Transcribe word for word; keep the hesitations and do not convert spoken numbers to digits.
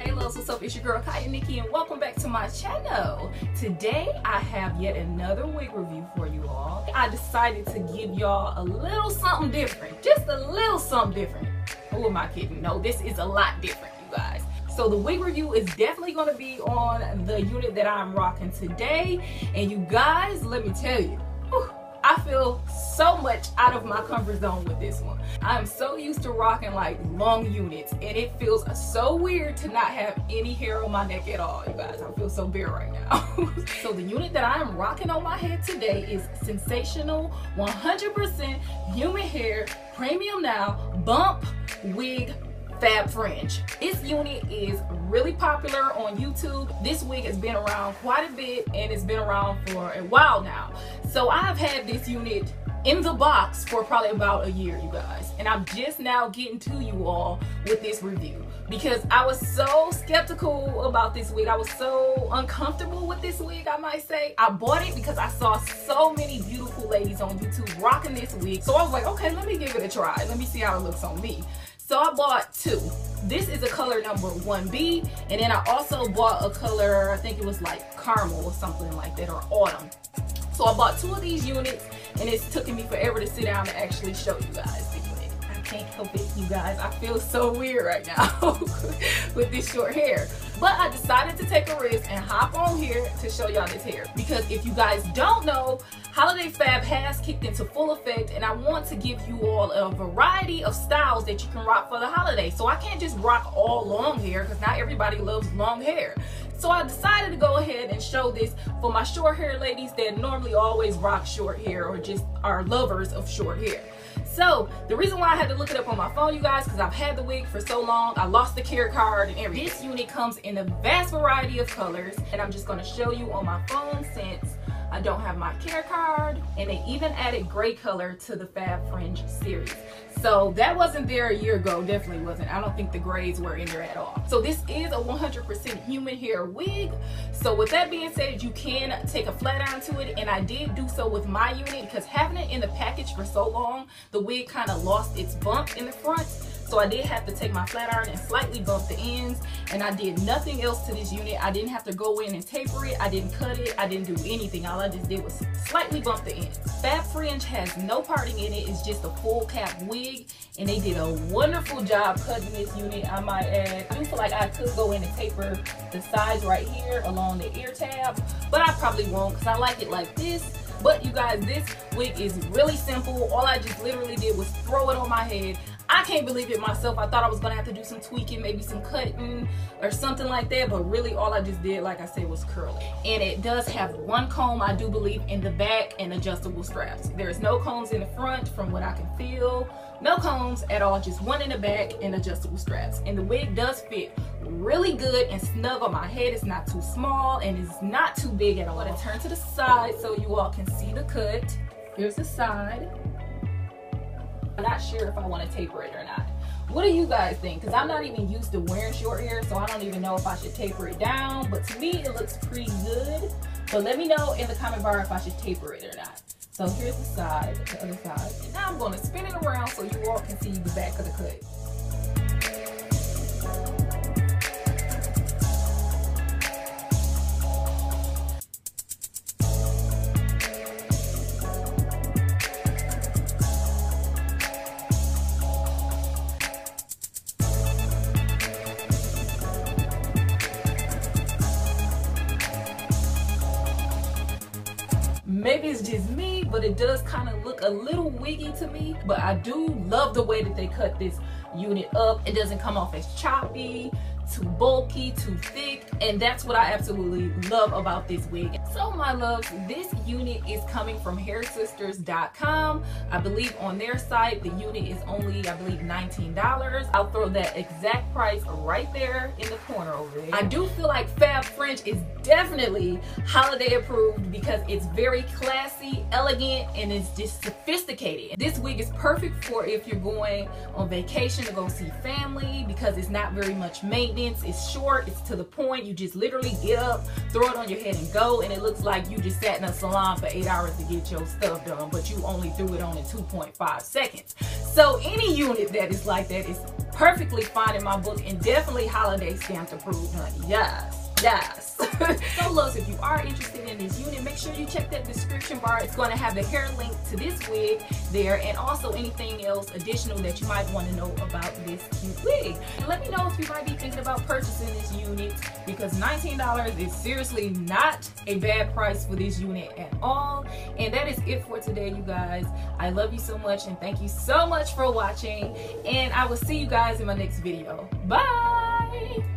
Hey loves, what's up? It's your girl Kaya Nikki and welcome back to my channel. Today I have yet another wig review for you all. I decided to give y'all a little something different. Just a little something different. Who am I kidding? No, this is a lot different, you guys. So the wig review is definitely going to be on the unit that I'm rocking today. And you guys, let me tell you, whew, I feel so much out of my comfort zone with this one. I'm so used to rocking like long units and it feels so weird to not have any hair on my neck at all, you guys. I feel so bare right now. So the unit that I am rocking on my head today is Sensationnel one hundred percent Human Hair Premium Now Bump Wig Fab Fringe. This unit is really popular on YouTube. This wig has been around quite a bit and it's been around for a while now. So I've had this unit in the box for probably about a year, you guys. And I'm just now getting to you all with this review because I was so skeptical about this wig. I was so uncomfortable with this wig, I might say. I bought it because I saw so many beautiful ladies on YouTube rocking this wig. So I was like, okay, let me give it a try. Let me see how it looks on me. So I bought two. This is a color number one B, and then I also bought a color, I think it was like caramel or something like that, or autumn. So I bought two of these units, and it's taking me forever to sit down and actually show you guys. I can't help it, you guys. I feel so weird right now with this short hair. But I decided to take a risk and hop on here to show y'all this hair. Because if you guys don't know, Holiday Fab has kicked into full effect and I want to give you all a variety of styles that you can rock for the holiday. So I can't just rock all long hair because not everybody loves long hair. So I decided to go ahead and show this for my short hair ladies that normally always rock short hair or just are lovers of short hair. So the reason why I had to look it up on my phone, you guys, because I've had the wig for so long, I lost the care card and everything. This unit comes in a vast variety of colors, and I'm just going to show you on my phone since I don't have my care card. And they even added gray color to the Fab Fringe series. So that wasn't there a year ago, definitely wasn't. I don't think the grays were in there at all. So this is a one hundred percent human hair wig. So with that being said, you can take a flat iron to it, and I did do so with my unit because having it in the package for so long, the wig kind of lost its bump in the front. So I did have to take my flat iron and slightly bump the ends, and I did nothing else to this unit. I didn't have to go in and taper it. I didn't cut it. I didn't do anything. All I just did was slightly bump the ends. Fab Fringe has no parting in it. It's just a full cap wig, and they did a wonderful job cutting this unit, I might add. I do feel like I could go in and taper the sides right here along the ear tab, but I probably won't because I like it like this. But you guys, this wig is really simple. All I just literally did was throw it on my head. I can't believe it myself. I thought I was gonna have to do some tweaking, maybe some cutting or something like that, but really all I just did, like I said, was curl it. And it does have one comb, I do believe, in the back and adjustable straps. There's no combs in the front from what I can feel. No combs at all, just one in the back and adjustable straps. And the wig does fit really good and snug on my head. It's not too small and it's not too big at all. I'm gonna turn to the side so you all can see the cut. Here's the side. I'm not sure if I want to taper it or not. What do you guys think? Because I'm not even used to wearing short hair, so I don't even know if I should taper it down. But to me, it looks pretty good. But let me know in the comment bar if I should taper it or not. So here's the side, the other side. And now I'm going to spin it around so you all can see the back of the cut. Maybe it's just me, but it does kind of look a little wiggy to me. But I do love the way that they cut this unit up. It doesn't come off as choppy, too bulky, too thick, and that's what I absolutely love about this wig. So my loves, this unit is coming from Hair Sisters dot com. I believe on their site the unit is only, I believe, nineteen dollars. I'll throw that exact price right there in the corner over there. I do feel like Fab Fringe is definitely holiday approved because it's very classy, elegant, and it's just sophisticated. This wig is perfect for if you're going on vacation to go see family because it's not very much maintenance. It's short, it's to the point. You just literally get up, throw it on your head and go, and it looks like you just sat in a salon for eight hours to get your stuff done, but you only threw it on in two point five seconds. So any unit that is like that is perfectly fine in my book, and definitely holiday stamped approved, honey. Yes, yes. So loves, if you are interested in this unit, make sure you check that description bar. It's going to have the hair link to this wig there, and also anything else additional that you might want to know about this cute wig. And let me know if you might be thinking about purchasing this unit, because nineteen dollars is seriously not a bad price for this unit at all. And that is it for today, you guys. I love you so much, and thank you so much for watching, and I will see you guys in my next video. Bye.